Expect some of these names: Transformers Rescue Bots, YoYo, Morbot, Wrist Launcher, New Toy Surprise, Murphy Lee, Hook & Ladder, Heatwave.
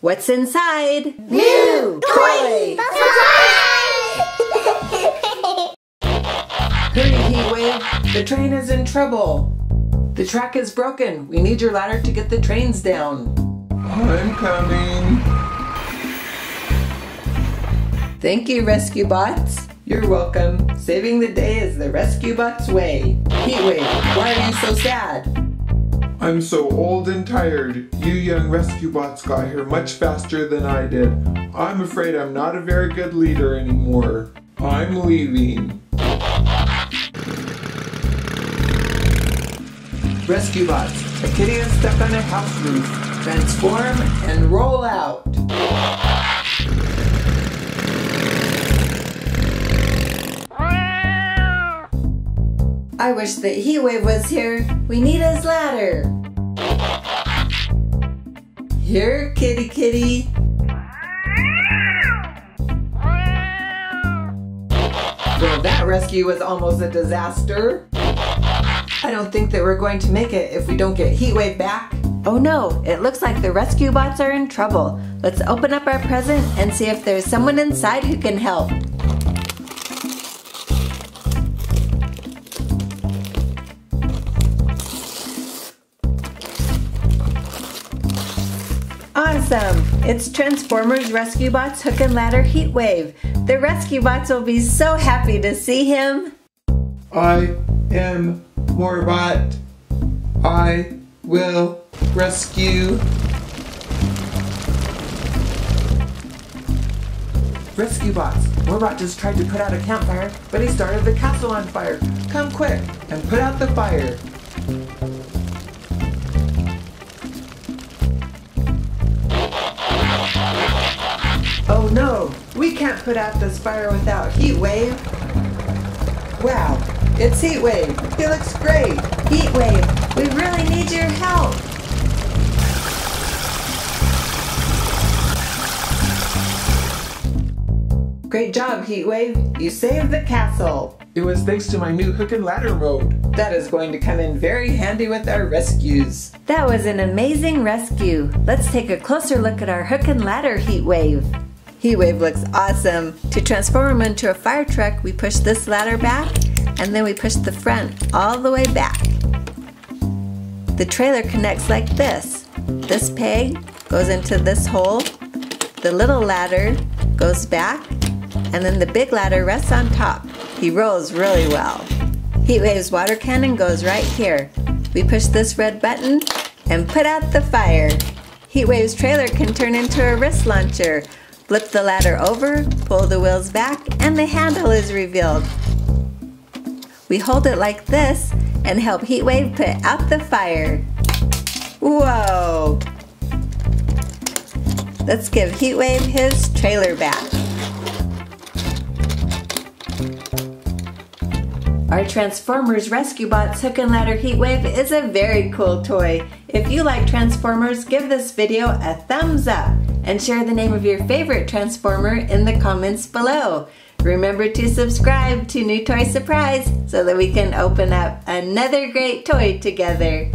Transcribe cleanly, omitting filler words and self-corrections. What's inside? New toy! Hurry, Heatwave! The train is in trouble! The track is broken! We need your ladder to get the trains down! I'm coming! Thank you, Rescue Bots! You're welcome! Saving the day is the Rescue Bots' way! Heatwave, why are you so sad? I'm so old and tired. You young rescue bots got here much faster than I did. I'm afraid I'm not a very good leader anymore. I'm leaving. Rescue bots, a kitty is stuck on a house roof. Transform and roll out. I wish that Heatwave was here. We need his ladder. Here, kitty kitty. Well, that rescue was almost a disaster. I don't think that we're going to make it if we don't get Heatwave back. Oh no, it looks like the rescue bots are in trouble. Let's open up our present and see if there's someone inside who can help. Awesome! It's Transformers Rescue Bots Hook and Ladder Heatwave. The Rescue Bots will be so happy to see him. I am Morbot. I will rescue. Rescue Bots, Morbot just tried to put out a campfire, but he started the castle on fire. Come quick and put out the fire. Oh no, we can't put out this fire without Heatwave. Wow, it's Heatwave. He looks great. Heatwave, we really need your help. Great job, Heatwave. You saved the castle. It was thanks to my new hook and ladder mode. That is going to come in very handy with our rescues. That was an amazing rescue. Let's take a closer look at our hook and ladder Heatwave. Heatwave looks awesome. To transform him into a fire truck, we push this ladder back, and then we push the front all the way back. The trailer connects like this. This peg goes into this hole, the little ladder goes back, and then the big ladder rests on top. He rolls really well. Heatwave's water cannon goes right here. We push this red button and put out the fire. Heatwave's trailer can turn into a wrist launcher. Flip the ladder over, pull the wheels back, and the handle is revealed. We hold it like this and help Heatwave put out the fire. Whoa! Let's give Heatwave his trailer back. Our Transformers Rescue Bots Hook and Ladder Heatwave is a very cool toy. If you like Transformers, give this video a thumbs up and share the name of your favorite Transformer in the comments below. Remember to subscribe to New Toy Surprise so that we can open up another great toy together.